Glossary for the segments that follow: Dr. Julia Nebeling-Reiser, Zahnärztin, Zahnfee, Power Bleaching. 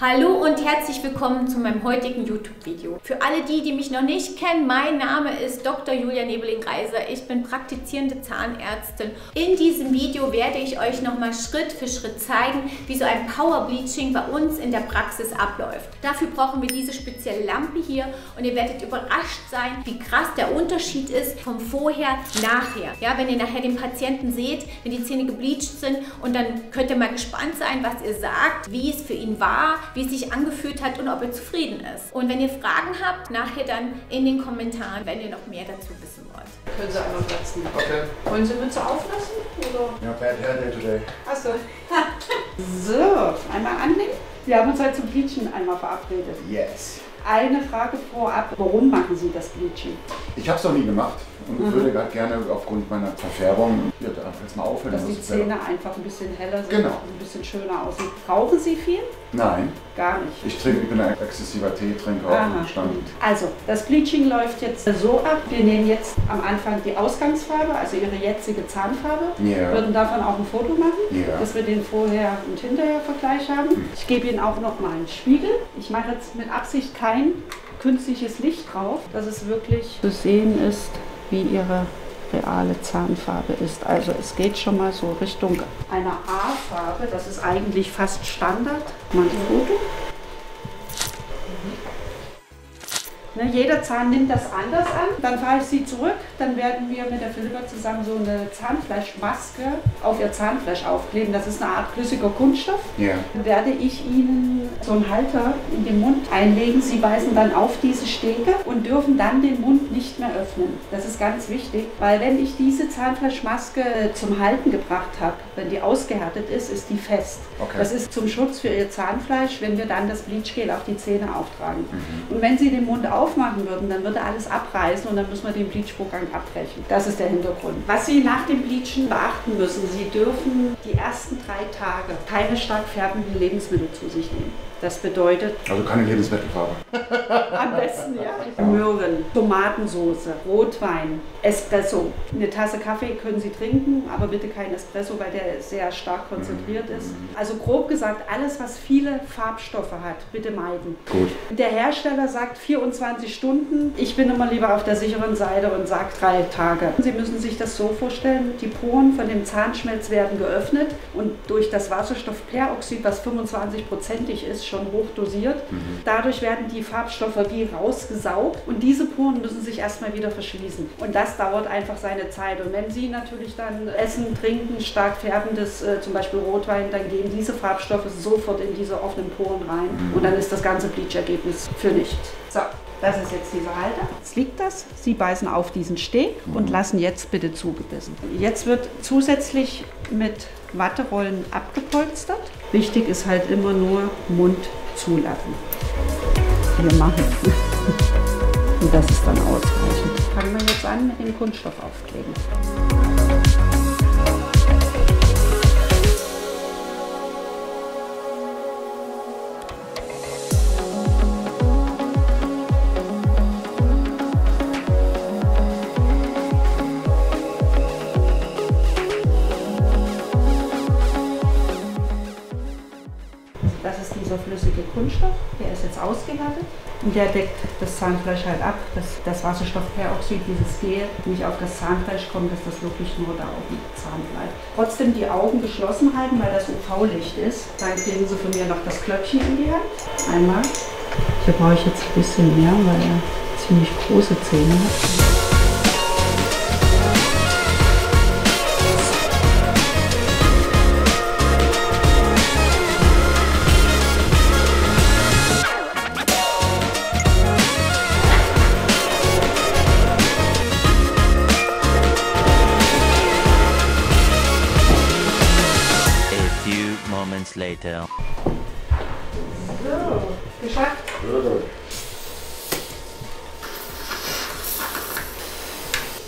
Hallo und herzlich willkommen zu meinem heutigen YouTube-Video. Für alle die, die mich noch nicht kennen, mein Name ist Dr. Julia Nebeling-Reiser. Ich bin praktizierende Zahnärztin. In diesem Video werde ich euch nochmal Schritt für Schritt zeigen, wie so ein Power Bleaching bei uns in der Praxis abläuft. Dafür brauchen wir diese spezielle Lampe hier und ihr werdet überrascht sein, wie krass der Unterschied ist vom Vorher, Nachher. Ja, wenn ihr nachher den Patienten seht, wenn die Zähne gebleached sind, und dann könnt ihr mal gespannt sein, was ihr sagt, wie es für ihn war, wie es sich angefühlt hat und ob ihr zufrieden ist. Und wenn ihr Fragen habt, nachher dann in den Kommentaren, wenn ihr noch mehr dazu wissen wollt. Können Sie einmal platzen. Okay. Wollen Sie Mütze auflassen? Oder? Ja, bad hair day today. Achso. So, einmal annehmen. Wir haben uns heute zum Bleaching einmal verabredet. Yes. Eine Frage vorab, warum machen Sie das Bleaching? Ich habe es noch nie gemacht und würde gerade gerne aufgrund meiner Verfärbung jetzt mal aufhören. Dass die Zähne einfach ein bisschen heller sind, genau, ein bisschen schöner aussehen. Rauchen Sie viel? Nein. Gar nicht. Ich bin ein exzessiver Teetrinker auf dem Stand. Also, das Bleaching läuft jetzt so ab. Wir nehmen jetzt am Anfang die Ausgangsfarbe, also Ihre jetzige Zahnfarbe. Yeah. Würden davon auch ein Foto machen, yeah, dass wir den Vorher- und Hinterher-Vergleich haben. Ich gebe Ihnen auch nochmal einen Spiegel. Ich mache jetzt mit Absicht kein künstliches Licht drauf, dass es wirklich zu sehen ist, wie Ihre reale Zahnfarbe ist. Also es geht schon mal so Richtung einer A-Farbe. Das ist eigentlich fast Standard. Mal ein Foto. Ne, jeder Zahn nimmt das anders an. Dann fahre ich Sie zurück. Dann werden wir mit der Philippa zusammen so eine Zahnfleischmaske auf Ihr Zahnfleisch aufkleben. Das ist eine Art flüssiger Kunststoff. Yeah. Dann werde ich Ihnen so einen Halter in den Mund einlegen. Sie beißen dann auf diese Stege und dürfen dann den Mund nicht mehr öffnen. Das ist ganz wichtig, weil wenn ich diese Zahnfleischmaske zum Halten gebracht habe, wenn die ausgehärtet ist, ist die fest. Okay. Das ist zum Schutz für Ihr Zahnfleisch, wenn wir dann das Bleachgel auf die Zähne auftragen. Mhm. Und wenn Sie den Mund aufmachen würden, dann würde alles abreißen und dann müssen wir den Bleachvorgang abbrechen. Das ist der Hintergrund. Was Sie nach dem Bleachen beachten müssen, Sie dürfen die ersten 3 Tage keine stark färbenden Lebensmittel zu sich nehmen. Das bedeutet... Also keine Lebensmittelfarbe. Am besten, ja. Möhren, Tomatensoße, Rotwein, Espresso. Eine Tasse Kaffee können Sie trinken, aber bitte kein Espresso, weil der sehr stark konzentriert ist. Also grob gesagt, alles, was viele Farbstoffe hat, bitte meiden. Gut. Der Hersteller sagt 24 Stunden. Ich bin immer lieber auf der sicheren Seite und sage 3 Tage. Sie müssen sich das so vorstellen, die Poren von dem Zahnschmelz werden geöffnet und durch das Wasserstoffperoxid, was 25%ig ist, schon hoch dosiert. Dadurch werden die Farbstoffe wie rausgesaugt und diese Poren müssen sich erstmal wieder verschließen. Und das dauert einfach seine Zeit. Und wenn Sie natürlich dann essen, trinken, stark färbendes, zum Beispiel Rotwein, dann gehen diese Farbstoffe sofort in diese offenen Poren rein und dann ist das ganze Bleach-Ergebnis für nichts. So. Das ist jetzt dieser Halter. Jetzt liegt das. Sie beißen auf diesen Steg und lassen jetzt bitte zugebissen. Jetzt wird zusätzlich mit Watterollen abgepolstert. Wichtig ist halt immer nur Mund zulassen. Wir machen es. Und das ist dann ausreichend. Fangen wir jetzt an mit dem Kunststoff aufkleben. Dieser flüssige Kunststoff, der ist jetzt ausgehärtet und der deckt das Zahnfleisch halt ab, dass das Wasserstoffperoxid, dieses Gel, nicht auf das Zahnfleisch kommt, dass das wirklich nur da auf dem Zahn bleibt. Trotzdem die Augen geschlossen halten, weil das UV-Licht ist. Dann kriegen Sie von mir noch das Klöppchen in die Hand. Einmal. Hier brauche ich jetzt ein bisschen mehr, weil er ziemlich große Zähne hat. Later. So, geschafft.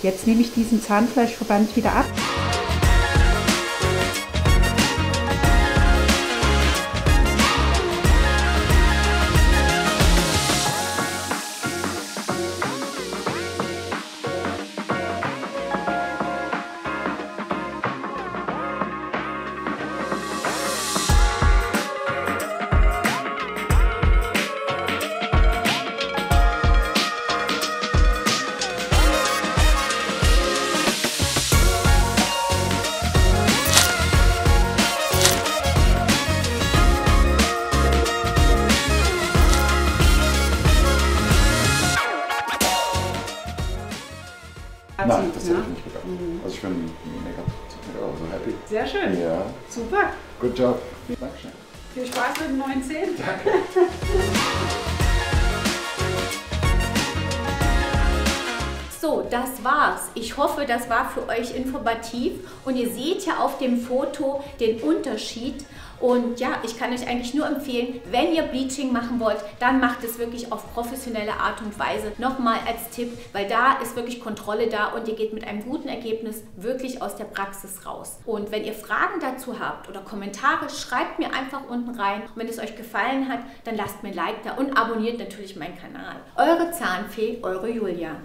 Jetzt nehme ich diesen Zahnfleischverband wieder ab. hätte ich nicht gedacht. Also ich bin mega so happy. Sehr schön. Ja. Super. Good job. Dankeschön. Viel Spaß mit den neuen Zähnen. Danke. So, das war's. Ich hoffe, das war für euch informativ und ihr seht ja auf dem Foto den Unterschied. Und ja, ich kann euch eigentlich nur empfehlen, wenn ihr Bleaching machen wollt, dann macht es wirklich auf professionelle Art und Weise. Nochmal als Tipp, weil da ist wirklich Kontrolle da und ihr geht mit einem guten Ergebnis wirklich aus der Praxis raus. Und wenn ihr Fragen dazu habt oder Kommentare, schreibt mir einfach unten rein. Und wenn es euch gefallen hat, dann lasst mir ein Like da und abonniert natürlich meinen Kanal. Eure Zahnfee, eure Julia.